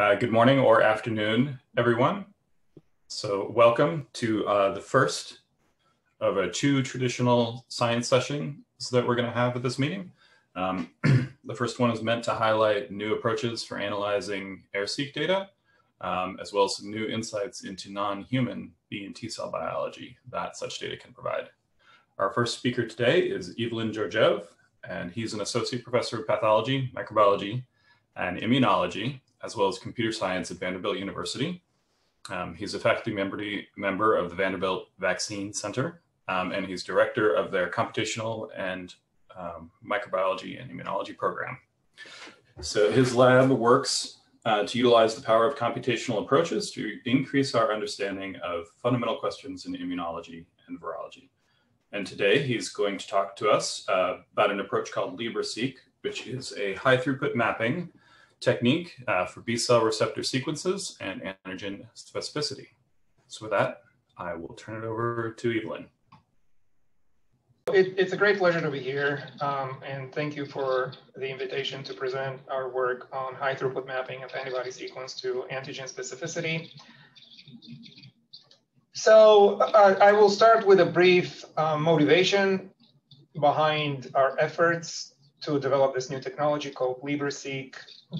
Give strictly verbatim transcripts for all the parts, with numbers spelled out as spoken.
Uh, good morning or afternoon, everyone. So welcome to uh, the first of a two traditional science sessions that we're going to have at this meeting. Um, the first one is meant to highlight new approaches for analyzing AIR-seq data, um, as well as some new insights into non-human B and T cell biology that such data can provide. Our first speaker today is Ivelin Georgiev, and he's an associate professor of pathology, microbiology, and immunology, as well as computer science at Vanderbilt University. Um, he's a faculty member, member of the Vanderbilt Vaccine Center, um, and he's director of their computational and um, microbiology and immunology program. So his lab works uh, to utilize the power of computational approaches to increase our understanding of fundamental questions in immunology and virology. And today he's going to talk to us uh, about an approach called LibraSeq, which is a high throughput mapping technique uh, for B-cell receptor sequences and antigen specificity. So with that, I will turn it over to Ivelin. It, it's a great pleasure to be here, um, and thank you for the invitation to present our work on high throughput mapping of antibody sequence to antigen specificity. So uh, I will start with a brief uh, motivation behind our efforts to develop this new technology called LibraSeq.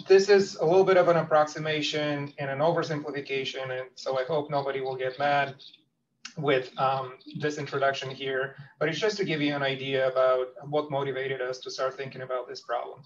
This is a little bit of an approximation and an oversimplification, and so I hope nobody will get mad with um, this introduction here, but it's just to give you an idea about what motivated us to start thinking about this problem.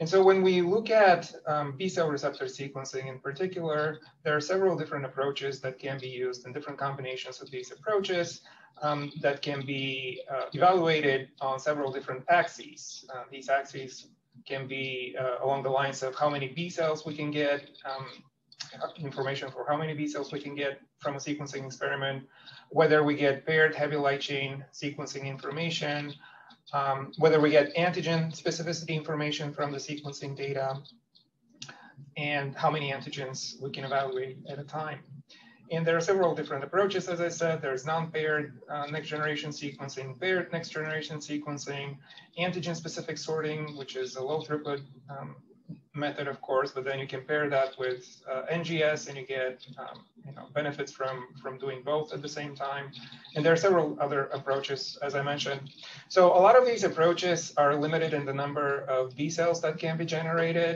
And so when we look at um, B-cell receptor sequencing in particular, there are several different approaches that can be used and different combinations of these approaches um, that can be uh, evaluated on several different axes. Uh, these axes can be uh, along the lines of how many B-cells we can get, um, information for how many B-cells we can get from a sequencing experiment, whether we get paired heavy light chain sequencing information, Um, whether we get antigen specificity information from the sequencing data, and how many antigens we can evaluate at a time. And there are several different approaches, as I said. There's non-paired uh, next-generation sequencing, paired next-generation sequencing, antigen-specific sorting, which is a low-throughput um, method, of course, but then you can pair that with uh, N G S, and you get um, you know, benefits from, from doing both at the same time. And there are several other approaches, as I mentioned. So a lot of these approaches are limited in the number of B cells that can be generated.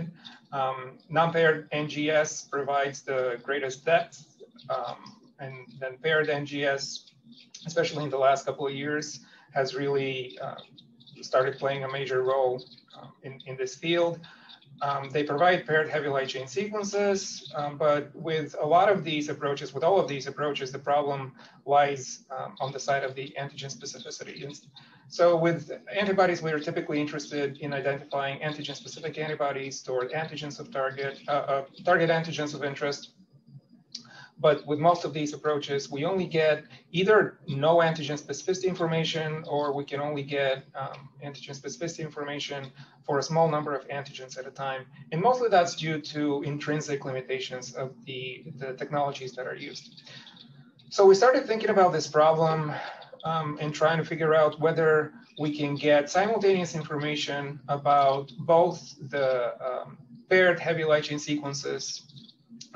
Um, non-paired N G S provides the greatest depth, um, and then paired N G S, especially in the last couple of years, has really uh, started playing a major role um, in, in this field. Um, they provide paired heavy light chain sequences, um, but with a lot of these approaches, with all of these approaches, the problem lies um, on the side of the antigen specificity. And so with antibodies, we are typically interested in identifying antigen-specific antibodies toward antigens of target, uh, uh, target antigens of interest. But with most of these approaches, we only get either no antigen specificity information, or we can only get um, antigen specificity information for a small number of antigens at a time. And mostly that's due to intrinsic limitations of the, the technologies that are used. So we started thinking about this problem um, and trying to figure out whether we can get simultaneous information about both the um, paired heavy light chain sequences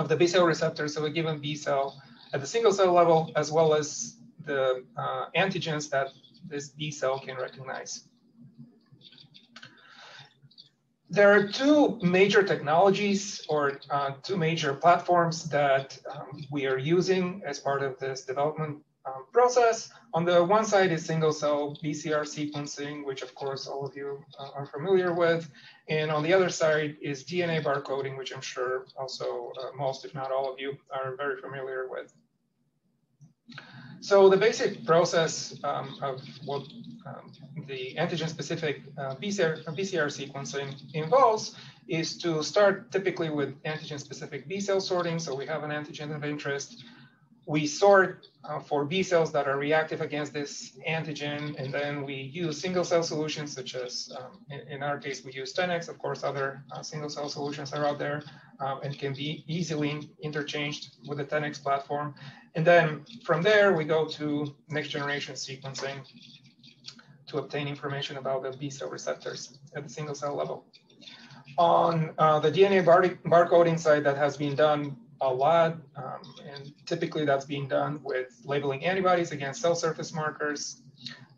of the B-cell receptors of a given B-cell at the single cell level, as well as the uh, antigens that this B-cell can recognize. There are two major technologies, or uh, two major platforms that um, we are using as part of this development um, process. On the one side is single cell B C R sequencing, which of course all of you uh, are familiar with. And on the other side is D N A barcoding, which I'm sure also uh, most, if not all of you, are very familiar with. So the basic process um, of what um, the antigen-specific uh, B C R, B C R sequencing involves is to start typically with antigen-specific B-cell sorting. So we have an antigen of interest. We sort uh, for B cells that are reactive against this antigen, and then we use single cell solutions such as, um, in, in our case, we use ten X. Of course, other uh, single cell solutions are out there uh, and can be easily interchanged with the ten X platform. And then from there, we go to next generation sequencing to obtain information about the B cell receptors at the single cell level. on uh, the D N A barcoding side, that has been done a lot, um, and typically that's being done with labeling antibodies against cell surface markers.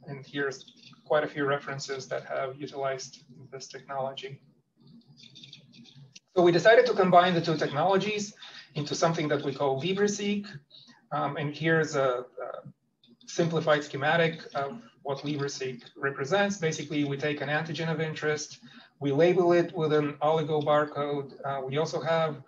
And here's quite a few references that have utilized this technology. So we decided to combine the two technologies into something that we call LibraSeq. Um, and here's a, a simplified schematic of what LibraSeq represents. Basically, we take an antigen of interest, we label it with an oligo barcode. Uh, we also have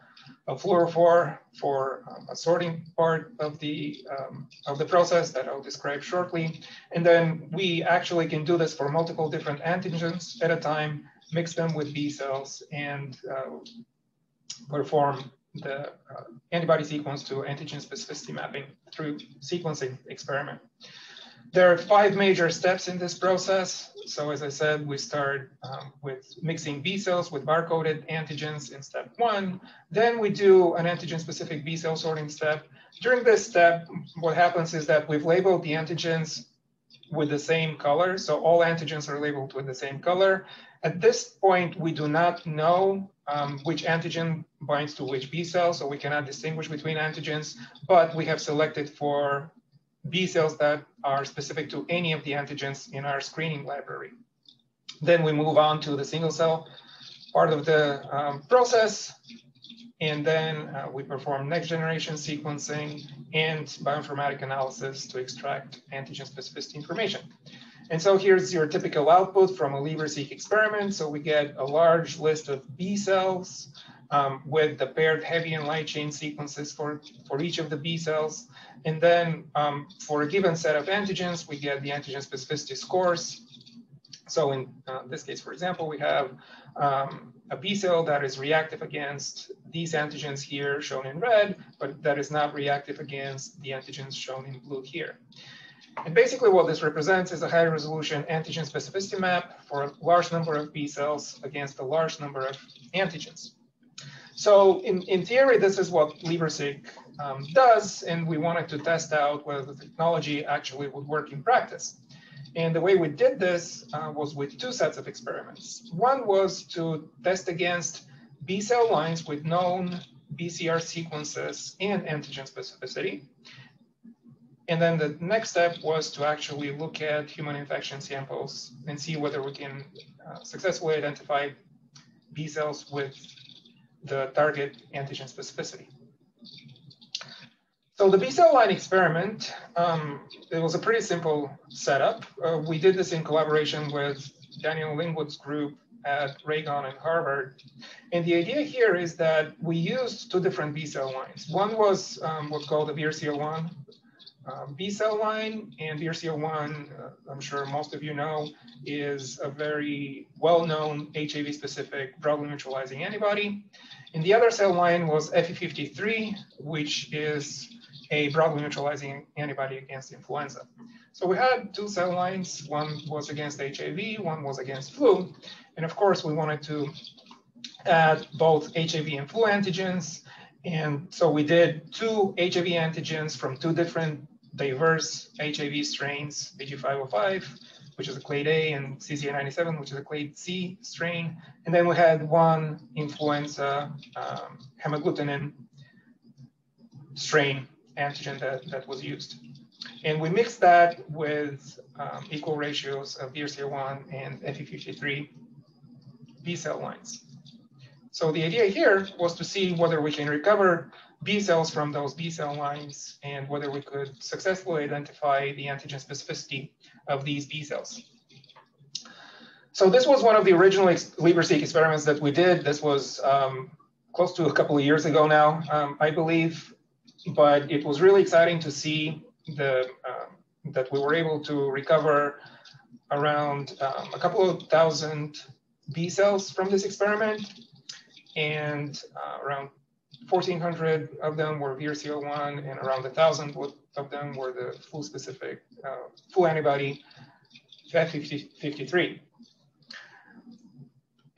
a fluorophore for um, a sorting part of the, um, of the process that I'll describe shortly. And then we actually can do this for multiple different antigens at a time, mix them with B cells, and uh, perform the uh, antibody sequence to antigen specificity mapping through sequencing experiment. There are five major steps in this process. So as I said, we start um, with mixing B cells with barcoded antigens in step one. Then we do an antigen-specific B cell sorting step. During this step, what happens is that we've labeled the antigens with the same color. So all antigens are labeled with the same color. At this point, we do not know um, which antigen binds to which B cell, so we cannot distinguish between antigens, but we have selected for B cells that are specific to any of the antigens in our screening library. Then we move on to the single cell part of the um, process, and then uh, we perform next generation sequencing and bioinformatic analysis to extract antigen specificity information. And so here's your typical output from a LibraSeq experiment. So we get a large list of B cells Um, with the paired heavy and light chain sequences for, for each of the B cells. And then um, for a given set of antigens, we get the antigen specificity scores. So in uh, this case, for example, we have um, a B cell that is reactive against these antigens here shown in red, but that is not reactive against the antigens shown in blue here. And basically what this represents is a high resolution antigen specificity map for a large number of B cells against a large number of antigens. So in, in theory, this is what LibraSeq um, does, and we wanted to test out whether the technology actually would work in practice. And the way we did this uh, was with two sets of experiments. One was to test against B cell lines with known B C R sequences and antigen specificity. And then the next step was to actually look at human infection samples and see whether we can uh, successfully identify B cells with the target antigen specificity. So the B cell line experiment, um, it was a pretty simple setup. Uh, we did this in collaboration with Daniel Lingwood's group at Ragon and Harvard. And the idea here is that we used two different B cell lines. One was um, what's called the V R C zero one um, B cell line, and V R C zero one, uh, I'm sure most of you know, is a very well-known H I V-specific broadly neutralizing antibody. And the other cell line was F E fifty-three, which is a broadly neutralizing antibody against influenza. So we had two cell lines. One was against H I V, one was against flu. And of course, we wanted to add both H I V and flu antigens. And so we did two H I V antigens from two different diverse H I V strains, B G five oh five, which is a clade A, and C Z ninety-seven, which is a clade C strain. And then we had one influenza um, hemagglutinin strain antigen that, that was used. And we mixed that with um, equal ratios of V R C zero one and F E fifty-three B cell lines. So the idea here was to see whether we can recover B cells from those B cell lines and whether we could successfully identify the antigen specificity of these B cells. So this was one of the original ex LibraSeq experiments that we did. This was um, close to a couple of years ago now, um, I believe, but it was really exciting to see the, um, that we were able to recover around um, a couple of thousand B cells from this experiment, and uh, around fourteen hundred of them were V R C zero one, and around one thousand of them were the flu-specific, uh, flu antibody F E fifty-three.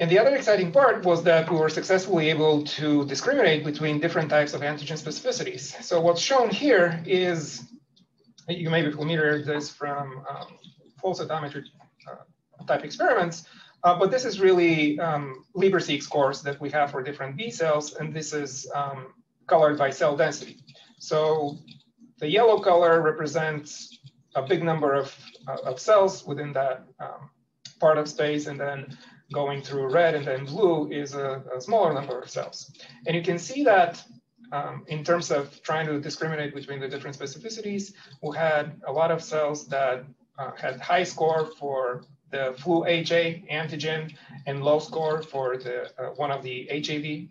And the other exciting part was that we were successfully able to discriminate between different types of antigen specificities. So what's shown here is, you may be familiar with this from um, flow cytometry uh, type experiments, Uh, but this is really um, LibraSeq scores that we have for different B cells, and this is um, colored by cell density. So the yellow color represents a big number of, uh, of cells within that um, part of space, and then going through red and then blue is a, a smaller number of cells. And you can see that um, in terms of trying to discriminate between the different specificities, we had a lot of cells that uh, had high score for the flu H A antigen and low score for the, uh, one of the H I V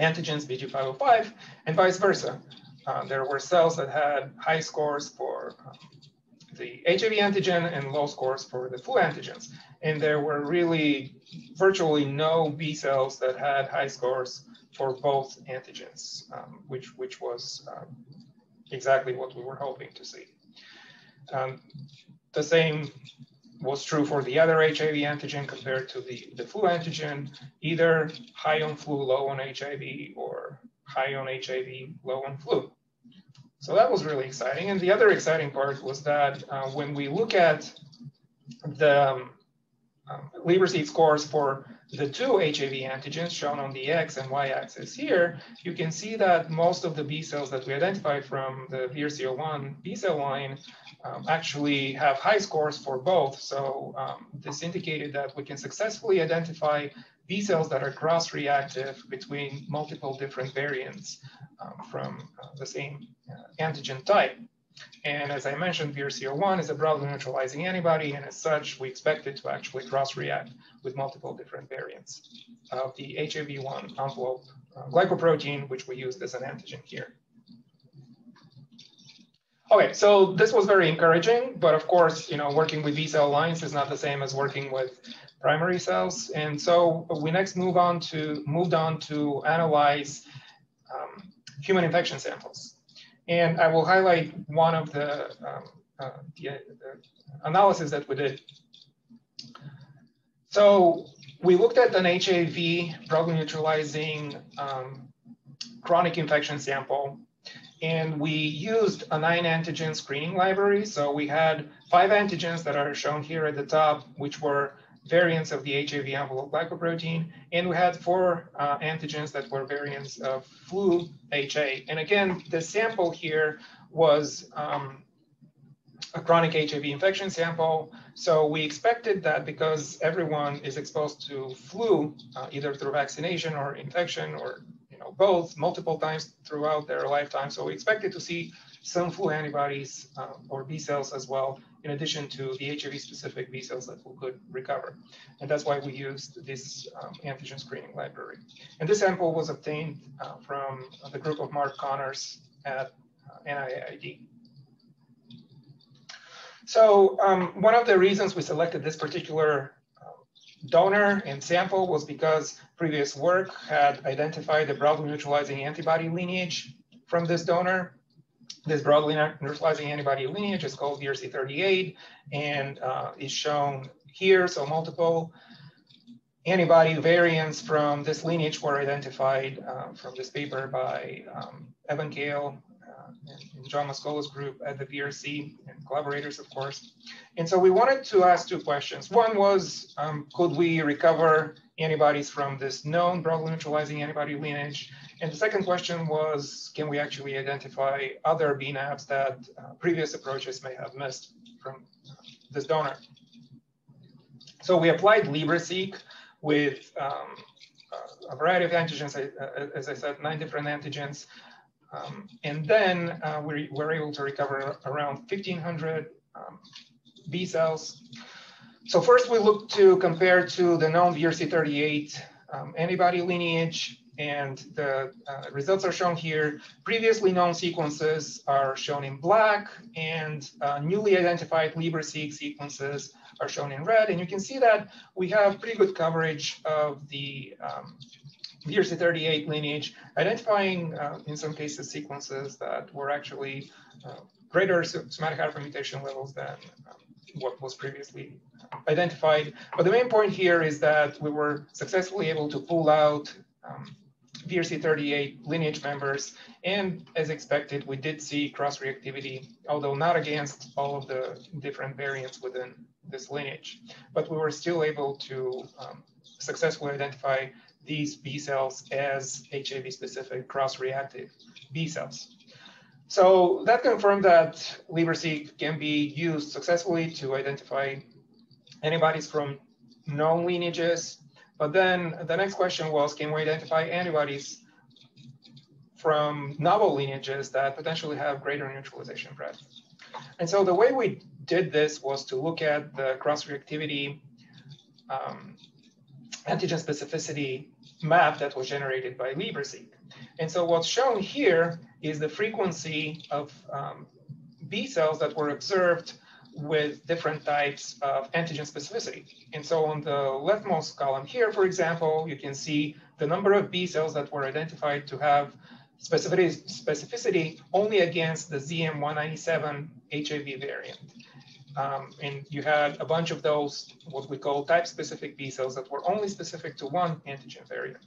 antigens, B G five oh five, and vice versa. Uh, there were cells that had high scores for um, the H I V antigen and low scores for the flu antigens. And there were really virtually no B cells that had high scores for both antigens, um, which, which was um, exactly what we were hoping to see. Um, the same was true for the other H I V antigen compared to the, the flu antigen, either high on flu, low on H I V, or high on H I V, low on flu. So that was really exciting. And the other exciting part was that uh, when we look at the um, um, LibraSeq scores for the two H I V antigens shown on the X and Y axis here, you can see that most of the B cells that we identified from the V R C zero one B cell line um, actually have high scores for both. So um, this indicated that we can successfully identify B cells that are cross-reactive between multiple different variants um, from uh, the same uh, antigen type. And as I mentioned, V R C zero one is a broadly neutralizing antibody, and as such, we expect it to actually cross-react with multiple different variants of the H I V one envelope uh, glycoprotein, which we used as an antigen here. Okay, so this was very encouraging, but of course, you know, working with B cell lines is not the same as working with primary cells. And so we next move on to, moved on to analyze um, human infection samples. And I will highlight one of the, um, uh, the, the analysis that we did. So we looked at an H I V broadly neutralizing um, chronic infection sample. And we used a nine antigen screening library. So we had five antigens that are shown here at the top, which were variants of the H I V envelope glycoprotein. And we had four uh, antigens that were variants of flu H A. And again, the sample here was um, a chronic H I V infection sample. So we expected that because everyone is exposed to flu, uh, either through vaccination or infection or Know, both multiple times throughout their lifetime. So we expected to see some flu antibodies um, or B cells as well, in addition to the H I V specific B cells that we could recover. And that's why we used this um, antigen screening library. And this sample was obtained uh, from the group of Mark Connors at uh, N I A I D. So um, one of the reasons we selected this particular donor and sample was because previous work had identified the broadly neutralizing antibody lineage from this donor. This broadly neutralizing antibody lineage is called V R C thirty-eight and uh, is shown here. So multiple antibody variants from this lineage were identified uh, from this paper by um, Evan Gale uh, and John Mascola's group at the V R C and collaborators, of course. And so we wanted to ask two questions. One was, um, could we recover antibodies from this known broadly neutralizing antibody lineage? And the second question was, can we actually identify other B NAbs that uh, previous approaches may have missed from this donor? So we applied LibraSeq with um, a variety of antigens, as I said, nine different antigens. Um, and then uh, we were able to recover around fifteen hundred um, B cells. So first we looked to compare to the known V R C thirty-eight um, antibody lineage, and the uh, results are shown here. Previously known sequences are shown in black, and uh, newly identified LibraSeq sequences are shown in red. And you can see that we have pretty good coverage of the um, V R C thirty-eight lineage, identifying uh, in some cases sequences that were actually uh, greater somatic hypermutation levels than um, what was previously identified. But the main point here is that we were successfully able to pull out um, V R C thirty-eight lineage members. And as expected, we did see cross-reactivity, although not against all of the different variants within this lineage, but we were still able to um, successfully identify these B cells as H I V-specific cross-reactive B cells. So that confirmed that LibraSeq can be used successfully to identify antibodies from known lineages. But then the next question was, can we identify antibodies from novel lineages that potentially have greater neutralization breadth? And so the way we did this was to look at the cross-reactivity um, antigen specificity map that was generated by LibraSeq. And so what's shown here is the frequency of um, B cells that were observed with different types of antigen specificity. And so on the leftmost column here, for example, you can see the number of B cells that were identified to have specificity, specificity only against the Z M one ninety-seven H I V variant. Um, and you had a bunch of those, what we call type-specific B cells that were only specific to one antigen variant.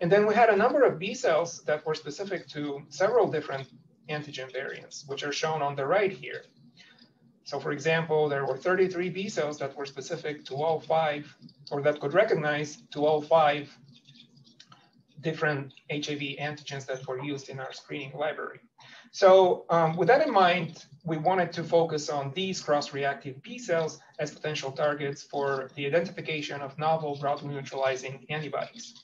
And then we had a number of B cells that were specific to several different antigen variants, which are shown on the right here. So for example, there were thirty-three B cells that were specific to all five, or that could recognize to all five different H I V antigens that were used in our screening library. So um, with that in mind, we wanted to focus on these cross-reactive B cells as potential targets for the identification of novel broadly neutralizing antibodies.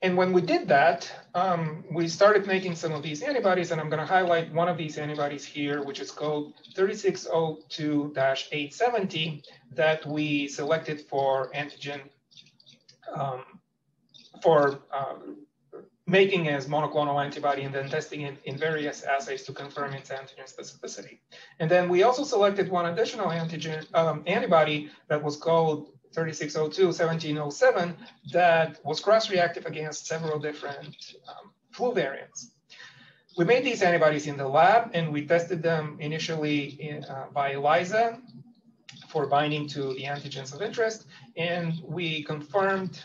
And when we did that, um, we started making some of these antibodies, and I'm gonna highlight one of these antibodies here, which is called thirty-six oh two dash eight seventy that we selected for antigen, um, for uh, making as monoclonal antibody and then testing it in various assays to confirm its antigen specificity. And then we also selected one additional antigen um, antibody that was called thirty-six oh two seventeen oh seven that was cross-reactive against several different um, flu variants. We made these antibodies in the lab, and we tested them initially in, uh, by ELISA for binding to the antigens of interest. And we confirmed,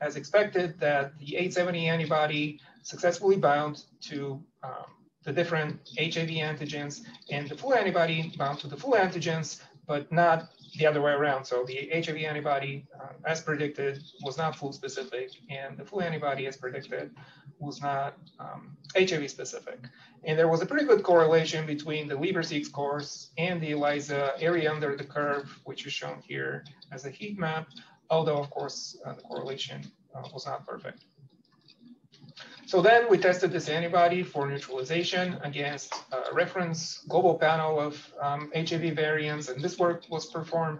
as expected, that the eight seventy antibody successfully bound to um, the different H I V antigens, and the flu antibody bound to the flu antigens, but not the other way around. So the H I V antibody, uh, as predicted, was not flu specific, and the flu antibody, as predicted, was not um, H I V specific. And there was a pretty good correlation between the LibraSeq scores and the ELISA area under the curve, which is shown here as a heat map, although of course uh, the correlation uh, was not perfect. So then we tested this antibody for neutralization against a reference global panel of um, H I V variants. And this work was performed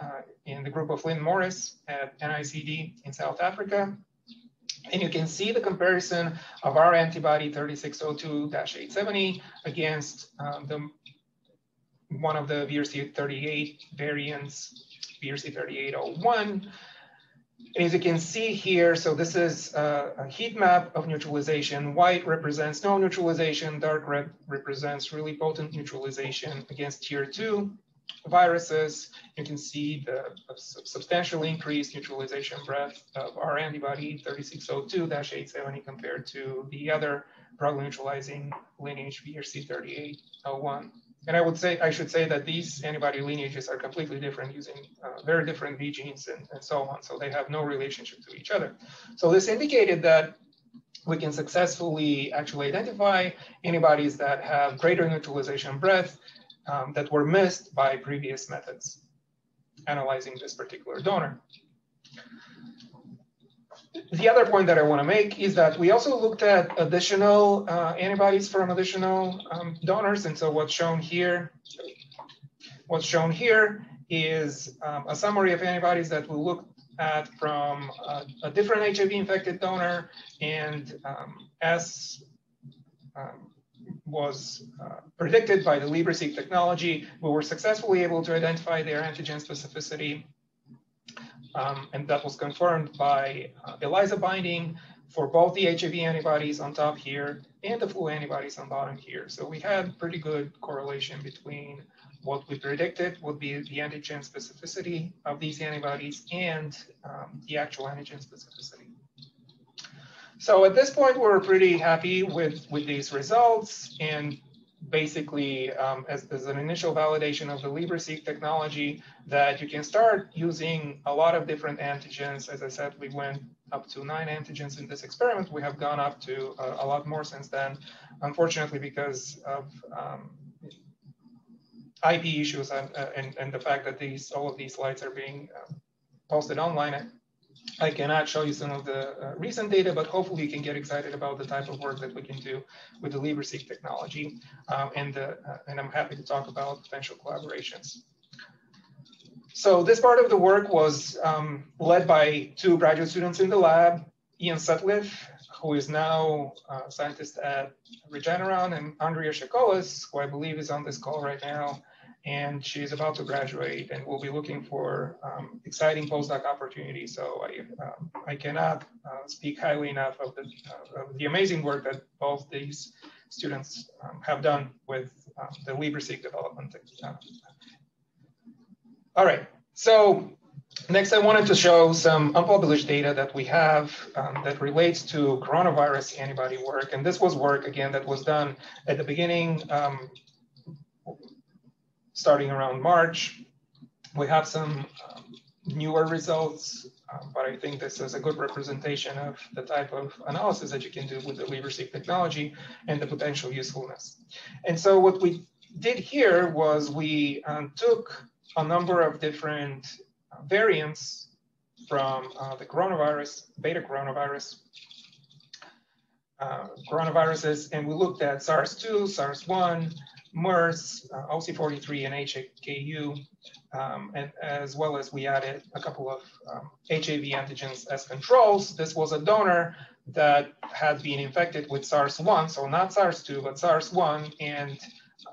uh, in the group of Lynn Morris at N I C D in South Africa. And you can see the comparison of our antibody thirty-six oh two dash eight seventy against um, the, one of the V R C thirty-eight variants, V R C thirty-eight oh one. As you can see here, so this is a heat map of neutralization. White represents no neutralization, dark red represents really potent neutralization against tier two viruses. You can see the substantially increased neutralization breadth of our antibody thirty-six oh two dash eight seventy compared to the other broadly neutralizing lineage V R C thirty-eight oh one. And I would say, I should say that these antibody lineages are completely different, using uh, very different V genes and, and so on. So they have no relationship to each other. So this indicated that we can successfully actually identify antibodies that have greater neutralization breadth um, that were missed by previous methods analyzing this particular donor. The other point that I want to make is that we also looked at additional uh, antibodies from additional um, donors. And so what's shown here, what's shown here is um, a summary of antibodies that we looked at from a, a different H I V-infected donor. And um, as um, was uh, predicted by the LibraSeq technology, we were successfully able to identify their antigen specificity. Um, and that was confirmed by uh, ELISA binding for both the H I V antibodies on top here and the flu antibodies on bottom here. So we had pretty good correlation between what we predicted would be the antigen specificity of these antibodies and um, the actual antigen specificity. So at this point, we're pretty happy with, with these results, and basically um, as, as an initial validation of the LibraSeq technology, that you can start using a lot of different antigens. As I said, we went up to nine antigens in this experiment. We have gone up to uh, a lot more since then. Unfortunately, because of um, I P issues and, uh, and, and the fact that these all of these slides are being uh, posted online, I cannot show you some of the uh, recent data, but hopefully you can get excited about the type of work that we can do with the LibraSeq technology. Um, and, the, uh, and I'm happy to talk about potential collaborations. So this part of the work was um, led by two graduate students in the lab, Ian Sutliff, who is now a scientist at Regeneron, and Andrea Shikolas, who I believe is on this call right now. And she's about to graduate and will be looking for um, exciting postdoc opportunities. So I, um, I cannot uh, speak highly enough of the, uh, of the amazing work that both these students um, have done with uh, the LibraSeq development. All right, so next I wanted to show some unpublished data that we have um, that relates to coronavirus antibody work. And this was work, again, that was done at the beginning, um, starting around March. We have some um, newer results, um, but I think this is a good representation of the type of analysis that you can do with the LibraSeq technology and the potential usefulness. And so what we did here was we um, took a number of different uh, variants from uh, the coronavirus, beta coronavirus, uh, coronaviruses, and we looked at SARS two, SARS one, MERS, uh, O C forty-three, and H K U, um, and as well as we added a couple of um, H I V antigens as controls. This was a donor that had been infected with SARS one, so not SARS two, but SARS one, and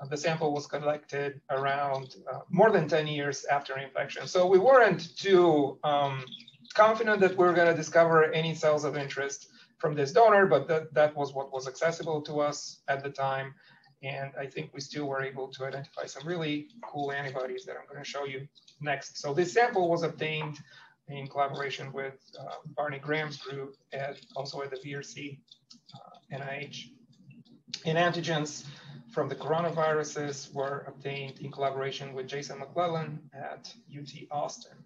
uh, the sample was collected around uh, more than ten years after infection. So we weren't too um, confident that we were going to discover any cells of interest from this donor, but that, that was what was accessible to us at the time. And I think we still were able to identify some really cool antibodies that I'm going to show you next. So this sample was obtained in collaboration with uh, Barney Graham's group, and also at the V R C uh, N I H. And antigens from the coronaviruses were obtained in collaboration with Jason McClellan at U T Austin.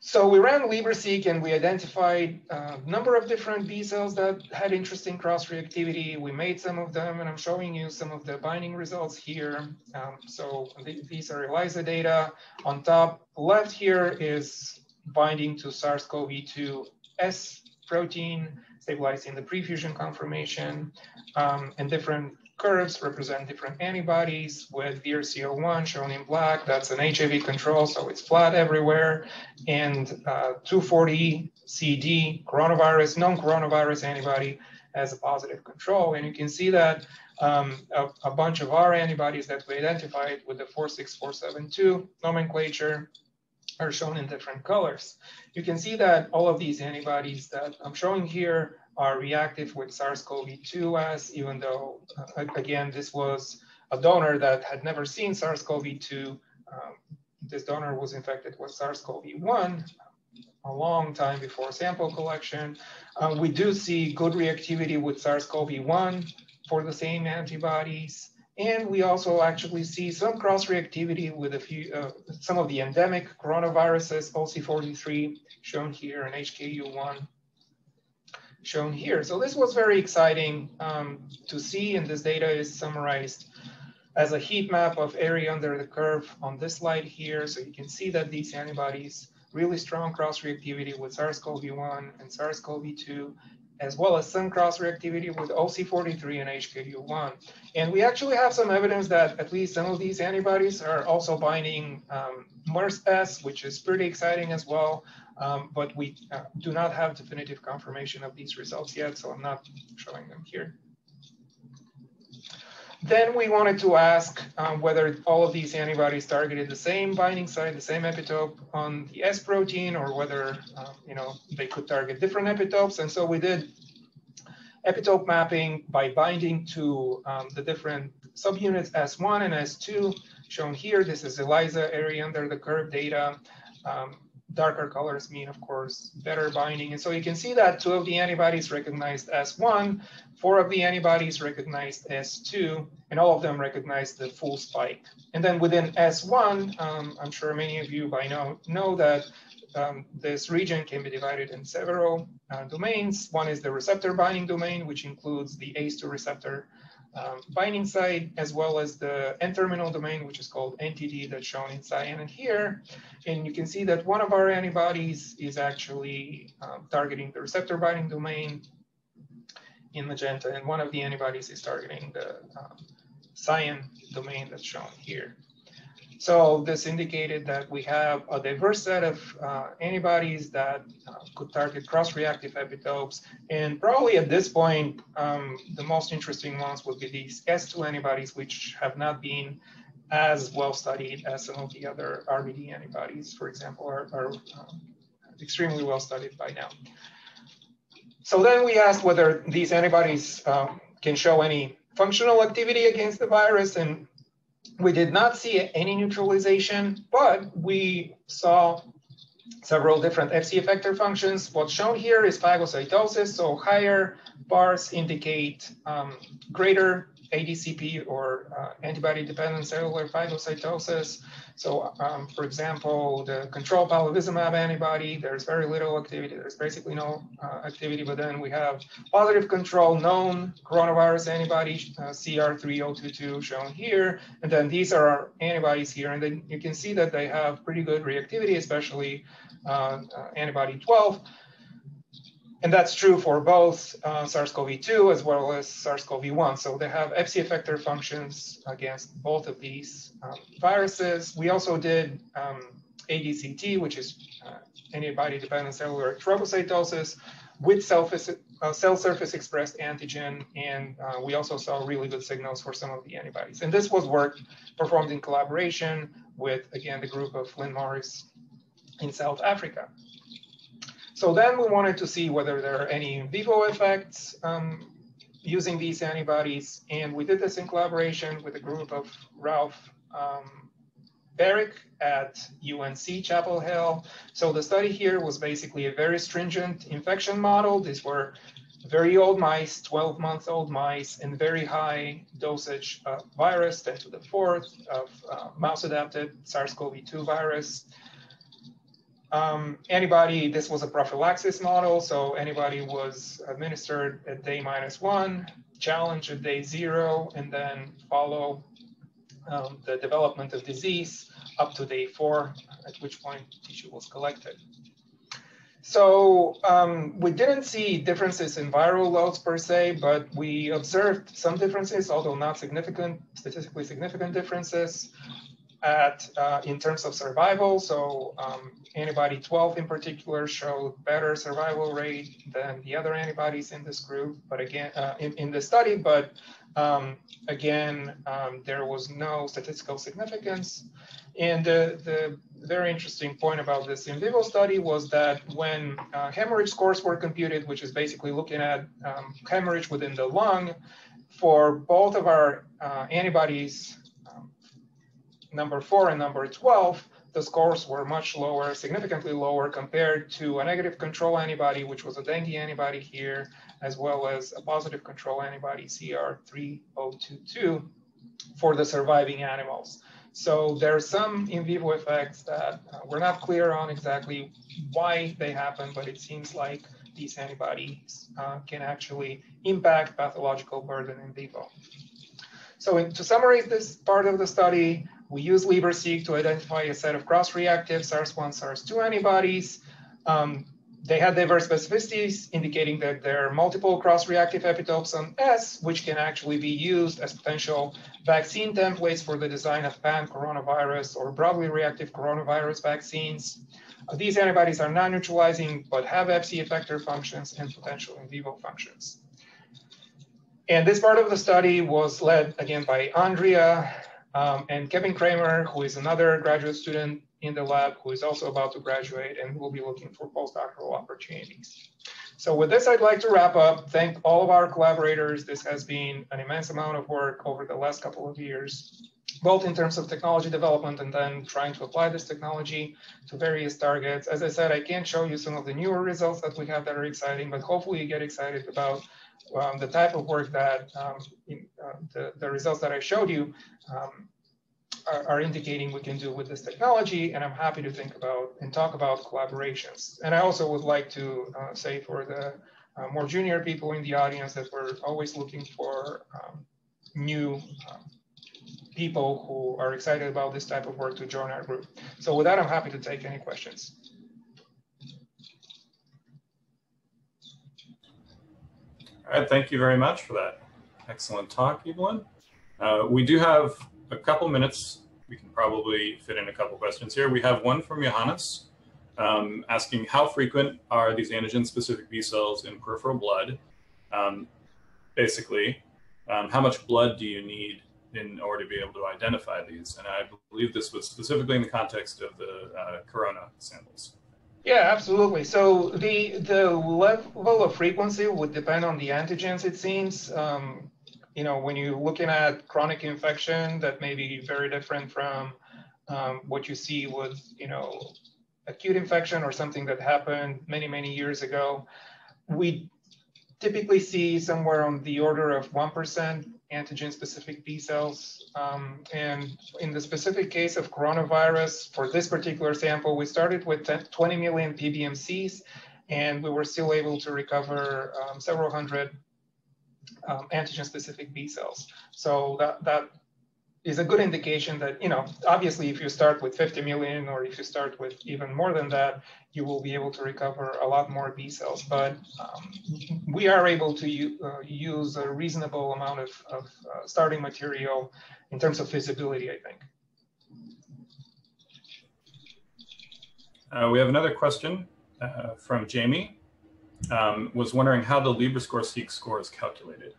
So we ran LibraSeq and we identified a number of different B cells that had interesting cross-reactivity. We made some of them, and I'm showing you some of the binding results here. Um, so th these are ELISA data. On top left here is binding to SARS CoV two S protein, stabilizing the prefusion conformation, um, and different curves represent different antibodies, with V R C zero one shown in black. That's an H I V control, so it's flat everywhere. And uh, two forty C D, coronavirus, non-coronavirus antibody, as a positive control. And you can see that um, a, a bunch of our antibodies that we identified with the four six four seven two nomenclature are shown in different colors. You can see that all of these antibodies that I'm showing here are reactive with SARS CoV two S, even though, uh, again, this was a donor that had never seen SARS CoV two. Um, this donor was infected with SARS CoV one a long time before sample collection. Uh, we do see good reactivity with SARS CoV one for the same antibodies. And we also actually see some cross-reactivity with a few, uh, some of the endemic coronaviruses, O C forty-three shown here, and H K U one shown here. So this was very exciting um, to see, and this data is summarized as a heat map of area under the curve on this slide here. So you can see that these antibodies, really strong cross-reactivity with SARS CoV one and SARS CoV two, as well as some cross-reactivity with O C forty-three and H K U one. And we actually have some evidence that at least some of these antibodies are also binding um, MERS S, which is pretty exciting as well. Um, but we uh, do not have definitive confirmation of these results yet, so I'm not showing them here. Then we wanted to ask um, whether all of these antibodies targeted the same binding site, the same epitope on the S protein, or whether um, you know, they could target different epitopes. And so we did epitope mapping by binding to um, the different subunits S one and S two, shown here. This is ELISA area under the curve data. Um, darker colors mean, of course, better binding. And so you can see that two of the antibodies recognized S one, four of the antibodies recognized S two, and all of them recognize the full spike. And then within S one, um, I'm sure many of you by now know that um, this region can be divided in several uh, domains. One is the receptor binding domain, which includes the A C E two receptor Um, binding site, as well as the N-terminal domain, which is called N T D, that's shown in cyan and here. And you can see that one of our antibodies is actually um, targeting the receptor binding domain in magenta, and one of the antibodies is targeting the um, cyan domain that's shown here. So this indicated that we have a diverse set of uh, antibodies that uh, could target cross-reactive epitopes. And probably at this point, um, the most interesting ones would be these S two antibodies, which have not been as well studied as some of the other R B D antibodies, for example, are, are um, extremely well studied by now. So then we asked whether these antibodies um, can show any functional activity against the virus, and we did not see any neutralization, but we saw several different F C effector functions. What's shown here is phagocytosis, so higher bars indicate um, greater A D C P or uh, antibody-dependent cellular phagocytosis. So um, for example, the control palivizumab antibody, there's very little activity, there's basically no uh, activity, but then we have positive control known coronavirus antibody, uh, C R three oh two two shown here, and then these are our antibodies here, and then you can see that they have pretty good reactivity, especially uh, uh, antibody twelve. And that's true for both uh, SARS CoV two as well as SARS CoV one. So they have F C effector functions against both of these um, viruses. We also did um, A D C T, which is uh, antibody-dependent cellular trogocytosis with cell, uh, cell surface expressed antigen. And uh, we also saw really good signals for some of the antibodies. And this was work performed in collaboration with, again, the group of Lynn Morris in South Africa. So then we wanted to see whether there are any in vivo effects um, using these antibodies. And we did this in collaboration with a group of Ralph um, Barrick at U N C Chapel Hill. So the study here was basically a very stringent infection model. These were very old mice, twelve month old mice, and very high dosage of virus, ten to the fourth of uh, mouse adapted SARS CoV two virus. Um, antibody, this was a prophylaxis model, so antibody was administered at day minus one, challenge at day zero, and then follow um, the development of disease up to day four, at which point tissue was collected. So um, we didn't see differences in viral loads per se, but we observed some differences, although not significant, statistically significant differences. At, uh, in terms of survival, so um, antibody twelve in particular showed better survival rate than the other antibodies in this group, but again, uh, in, in the study, but um, again, um, there was no statistical significance. And the, the very interesting point about this in vivo study was that when uh, hemorrhage scores were computed, which is basically looking at um, hemorrhage within the lung, for both of our uh, antibodies, number four and number twelve, the scores were much lower, significantly lower compared to a negative control antibody, which was a dengue antibody here, as well as a positive control antibody, C R three oh two two, for the surviving animals. So there are some in vivo effects that uh, we're not clear on exactly why they happen, but it seems like these antibodies uh, can actually impact pathological burden in vivo. So in, to summarize this part of the study, we use LibraSeq to identify a set of cross-reactive SARS one, SARS two antibodies. Um, they had diverse specificities, indicating that there are multiple cross-reactive epitopes on S, which can actually be used as potential vaccine templates for the design of pan-coronavirus or broadly reactive coronavirus vaccines. Uh, these antibodies are non-neutralizing, but have F C effector functions and potential in vivo functions. And this part of the study was led, again, by Andrea Um, and Kevin Kramer, who is another graduate student in the lab, who is also about to graduate and will be looking for postdoctoral opportunities. So with this, I'd like to wrap up. Thank all of our collaborators. This has been an immense amount of work over the last couple of years. both in terms of technology development and then trying to apply this technology to various targets. As I said, I can't show you some of the newer results that we have that are exciting, but hopefully you get excited about um, the type of work that um, in, uh, the, the results that I showed you um, are, are indicating we can do with this technology. And I'm happy to think about and talk about collaborations. And I also would like to uh, say for the uh, more junior people in the audience that we're always looking for um, new um, people who are excited about this type of work to join our group. So with that, I'm happy to take any questions. All right, thank you very much for that. Excellent talk, Evelyn. Uh, we do have a couple minutes. We can probably fit in a couple questions here. We have one from Johannes um, asking, how frequent are these antigen-specific B cells in peripheral blood? Um, basically, um, how much blood do you need in order to be able to identify these? And I believe this was specifically in the context of the uh, corona samples. Yeah, absolutely. So the the level of frequency would depend on the antigens, it seems. Um, you know, when you're looking at chronic infection, that may be very different from um, what you see with, you know, acute infection or something that happened many, many years ago. We typically see somewhere on the order of one percent antigen-specific B cells. Um, and in the specific case of coronavirus, for this particular sample, we started with ten, twenty million P B M Cs, and we were still able to recover um, several hundred um, antigen-specific B cells. So that, that is a good indication that, you know, obviously if you start with fifty million, or if you start with even more than that, you will be able to recover a lot more B cells. But um, we are able to uh, use a reasonable amount of, of uh, starting material in terms of feasibility, I think. Uh, we have another question uh, from Jamie. Um, was wondering how the LibraSeq score is calculated.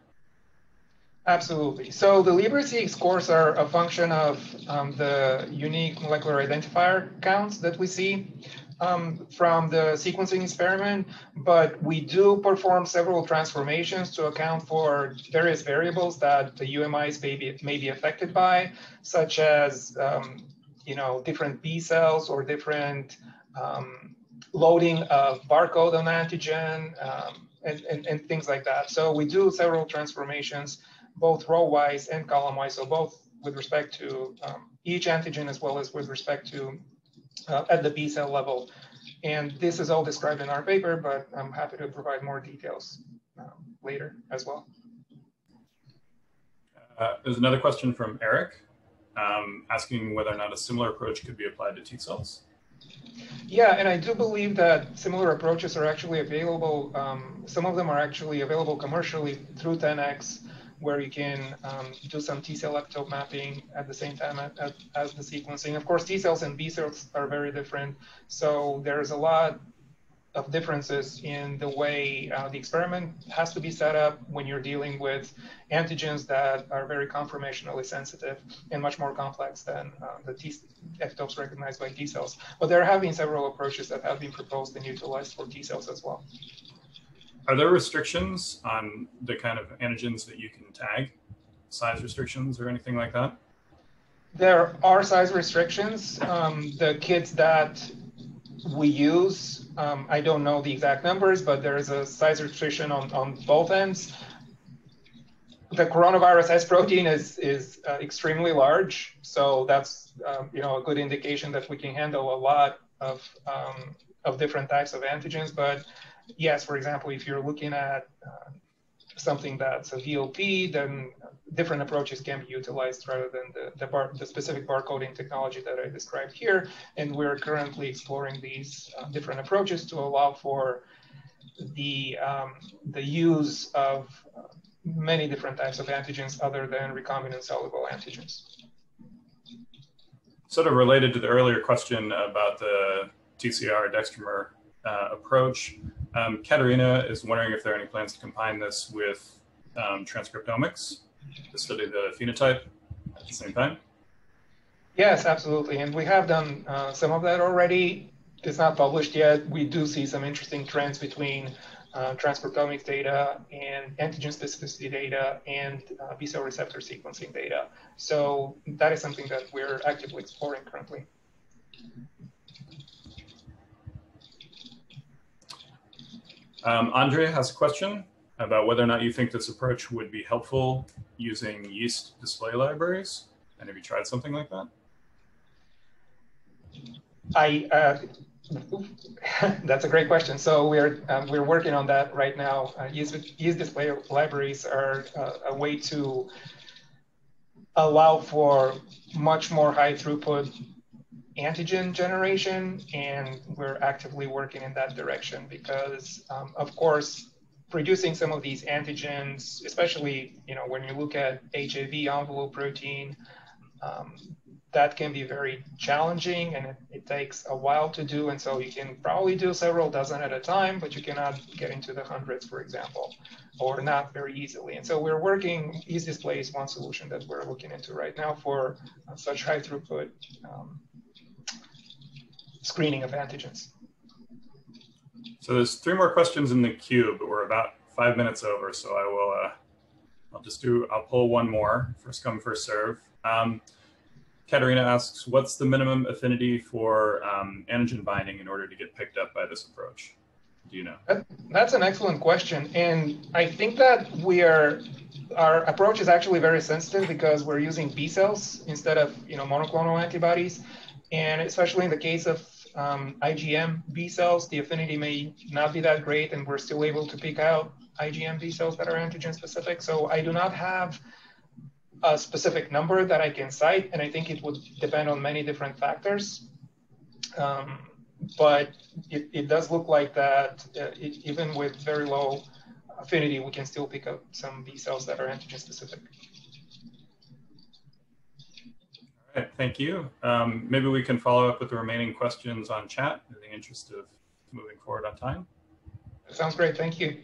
Absolutely. So the LibraSeq scores are a function of um, the unique molecular identifier counts that we see um, from the sequencing experiment, but we do perform several transformations to account for various variables that the U M Is may be, may be affected by, such as, um, you know, different B cells or different um, loading of barcode on antigen um, and, and, and things like that. So we do several transformations, both row-wise and column-wise, so both with respect to um, each antigen as well as with respect to uh, at the B cell level. And this is all described in our paper, but I'm happy to provide more details um, later as well. Uh, there's another question from Eric um, asking whether or not a similar approach could be applied to T cells. Yeah, and I do believe that similar approaches are actually available. Um, some of them are actually available commercially through ten X, where you can um, do some T cell epitope mapping at the same time at, at, as the sequencing. Of course, T cells and B cells are very different. So there's a lot of differences in the way uh, the experiment has to be set up when you're dealing with antigens that are very conformationally sensitive and much more complex than uh, the T epitopes recognized by T cells. But there have been several approaches that have been proposed and utilized for T cells as well. Are there restrictions on the kind of antigens that you can tag, size restrictions or anything like that? There are size restrictions. Um, the kits that we use, um, I don't know the exact numbers, but there is a size restriction on, on both ends. The coronavirus S protein is, is uh, extremely large. So that's um, you know, a good indication that we can handle a lot of, um, of different types of antigens. But yes, for example, if you're looking at uh, something that's a V L P, then different approaches can be utilized rather than the, the, bar, the specific barcoding technology that I described here. And we're currently exploring these uh, different approaches to allow for the, um, the use of uh, many different types of antigens other than recombinant soluble antigens. Sort of related to the earlier question about the T C R dextramer uh, approach, Um, Katerina is wondering if there are any plans to combine this with um, transcriptomics to study the phenotype at the same time. Yes, absolutely. And we have done uh, some of that already. It's not published yet. We do see some interesting trends between uh, transcriptomics data and antigen specificity data and uh, B cell receptor sequencing data. So that is something that we're actively exploring currently. Um, Andrea has a question about whether or not you think this approach would be helpful using yeast display libraries. And have you tried something like that? I, uh, that's a great question. So we're, um, we're working on that right now. Uh, yeast, yeast display libraries are uh, a way to allow for much more high throughput antigen generation, and we're actively working in that direction because, um, of course, producing some of these antigens, especially you know when you look at H I V envelope protein, um, that can be very challenging, and it, it takes a while to do. And so you can probably do several dozen at a time, but you cannot get into the hundreds, for example, or not very easily. And so we're working, yeast display is one solution that we're looking into right now for uh, such high throughput um, screening of antigens. So there's three more questions in the queue, but we're about five minutes over. So I will, uh, I'll just do, I'll pull one more, first come, first serve. Um, Katerina asks, what's the minimum affinity for um, antigen binding in order to get picked up by this approach? Do you know? That, that's an excellent question. And I think that we are, our approach is actually very sensitive because we're using B cells instead of, you know, monoclonal antibodies. And especially in the case of um, I G M B cells, the affinity may not be that great, and we're still able to pick out I G M B cells that are antigen specific. So I do not have a specific number that I can cite, and I think it would depend on many different factors. Um, but it, it does look like that uh, it, even with very low affinity, we can still pick up some B cells that are antigen specific. Thank you. Um, maybe we can follow up with the remaining questions on chat in the interest of moving forward on time. That sounds great. Thank you.